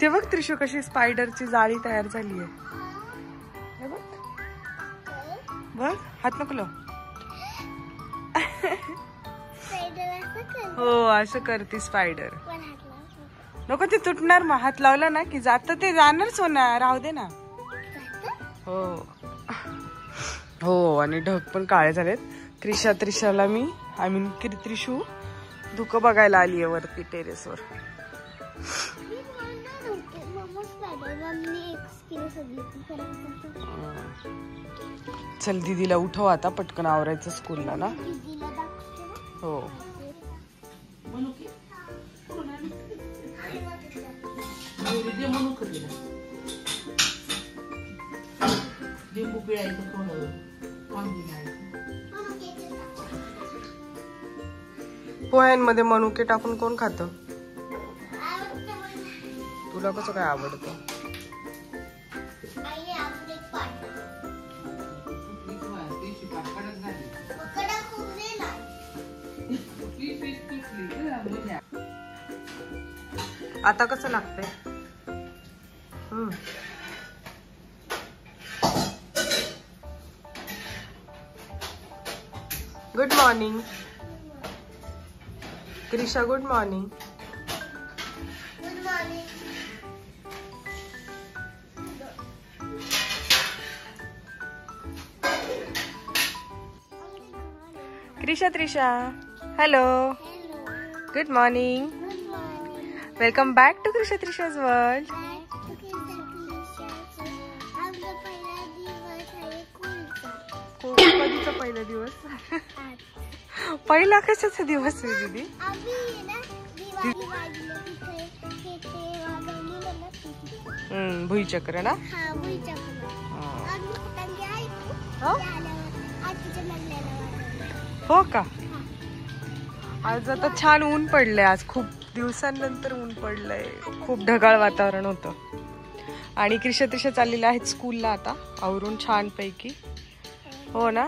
इथे बघ त्रिशू कशी स्पायडरची जाळी तयार झाली आहे, बघ बघ, हात नको लावू. हो असं करते स्पायडर, नको ते तुटणार, मग हात लावला ना की जात ते जाणार सोना, राहू दे ना. हो हो, आणि ढग पण काळे झालेत. त्रिशा त्रिशाला मी आय मीन त्रिशू धुकं बघायला आली आहे वरती टेरेसवर. चल दीदीला उठव आता, पटकन आवरायचं स्कूलला ना. हो पोह्यांमध्ये मनुके टाकून कोण खातं? तुला कसं काय आवडतं? आता कसं लागतंय? Good morning Trisha, good morning. Trisha Trisha hello, good morning, welcome back to Krisha Trisha's world. कधीचा पहिला दिवस? पहिला कशाचा दिवस आहे दीदी? भुईचक्र ना, हो का? आज आता छान ऊन पडलंय, आज खूप दिवसांनंतर ऊन पडलंय, खूप ढगाळ वातावरण होतं. आणि क्रिशा त्रिशा चाललेल्या आहेत स्कूलला आता आवरून छानपैकी, हो ना?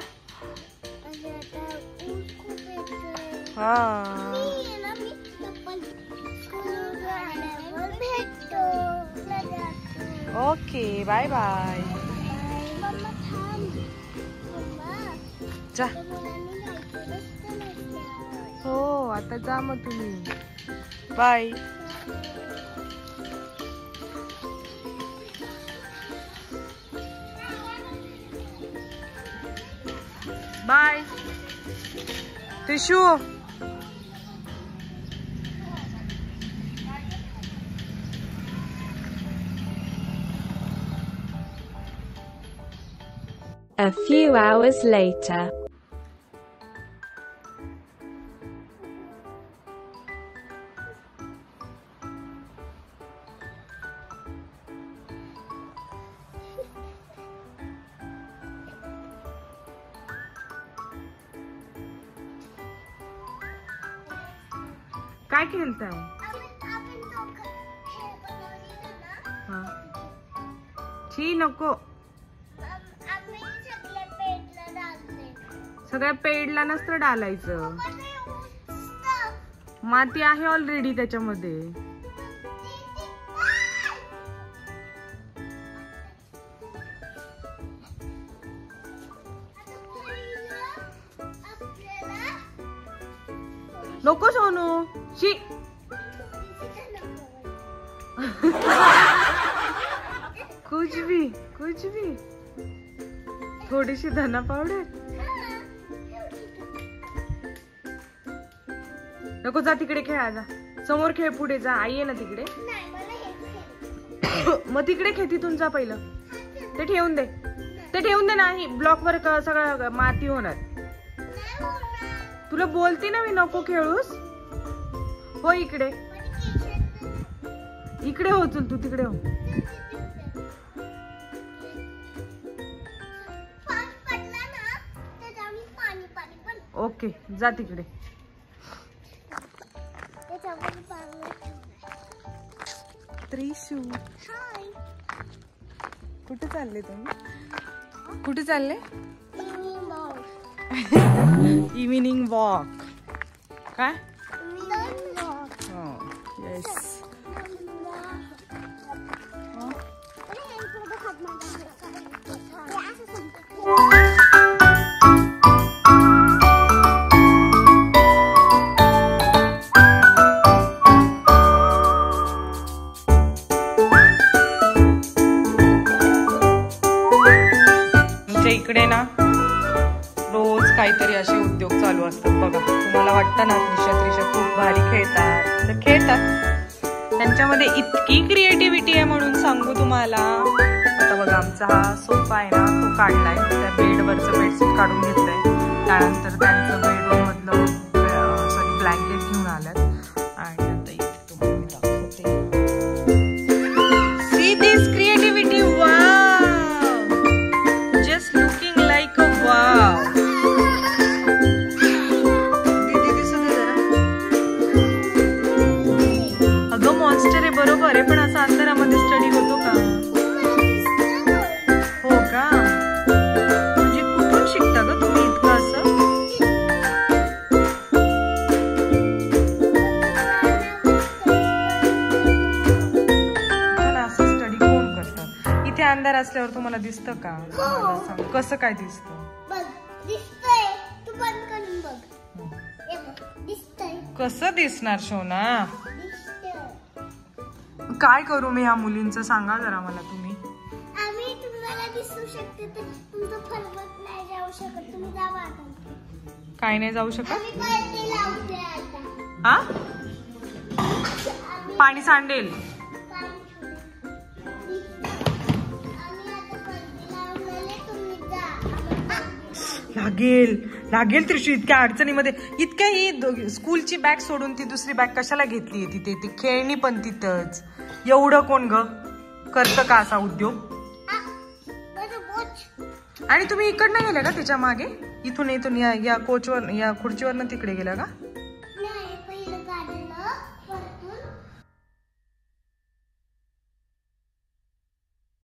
हा ओके, बाय बाय, जा. हो आता जा मग तुम्ही, bye. Bye Trishu, a few hours later. काय खेळता है? हाँ छी नको, सगळ्या पेडला नसतं डालायचं, माती आहे ऑलरेडी त्याच्यामध्ये. नको सोनू, शी कुछ भी थोडीशी धना पावडर नको, जा तिकडे खेळा, जा समोर खेळ, पुढे जा, आई आहे ना तिकडे. मग तिकडे खेळ, तिथून जा पहिलं, ते ठेवून दे, ते ठेवून दे, नाही ब्लॉकवर सगळं माती होणार. तुला बोलते ना मी नको खेळूस, हो इकडे इकडे हो, चल तू तिकडे हो. ओके जा तिकडे. त्रिशू कुठे चालले तुम्ही? कुठे चालले? Evening walk. काय? येस इकडे ना रोज काहीतरी असे उद्योग चालू असतात बघा। तुम्हाला वाटतं ना त्रिशा त्रिशा खूप भारी खेळतात, तर खेळतात, त्यांच्यामध्ये इतकी क्रिएटिविटी आहे म्हणून सांगू तुम्हाला। आता बघा आमचा हा सोफा आहे ना तो काढलाय, त्या बेडवरचं बेडशीट काढून घेतलंय, त्यानंतर त्यांचं बेडरूम मधलं सॉरी ब्लँकेट घेऊन आलात। आणि आता इथे तुम्हाला दाखवते, see this creativity, wow, just looking like a wow. दीदी दिसू दे जरा, अगं मॉन्स्टर आहे बरोबर आहे, पण असं अंतरामध्ये स्टडी होतो का? अंधार असल्यावर तुम्हाला दिसतं का? मला सांग कसं काय दिसतं? बघ दिसतंय, तू बंद करून बघ, हे बघ दिसतंय। कसं दिसणार सोना? दिसतंय। काय करू मी या मुलींचं सांगा जरा मला तुम्ही। आम्ही तुम्हाला दिसू शकते तर तुमचं फरवत नाही जाऊ शकत, तुम्ही जावा आता। काय नाही जाऊ शकत? आम्ही पाणी लावते आता। हां? पाणी सांडेल। लागेल लागेल त्रिशू, इतक्या अडचणीमध्ये इतक्या ही स्कूलची बॅग सोडून ती दुसरी बॅग कशाला घेतली आहे? तिथे ती खेळणी पण तिथंच, एवढं कोण ग करतं का असा उद्योग? आणि तुम्ही इकडनं गेल्या का तिच्या मागे? इथून या कोचवर या खुर्चीवरनं तिकडे गेला का?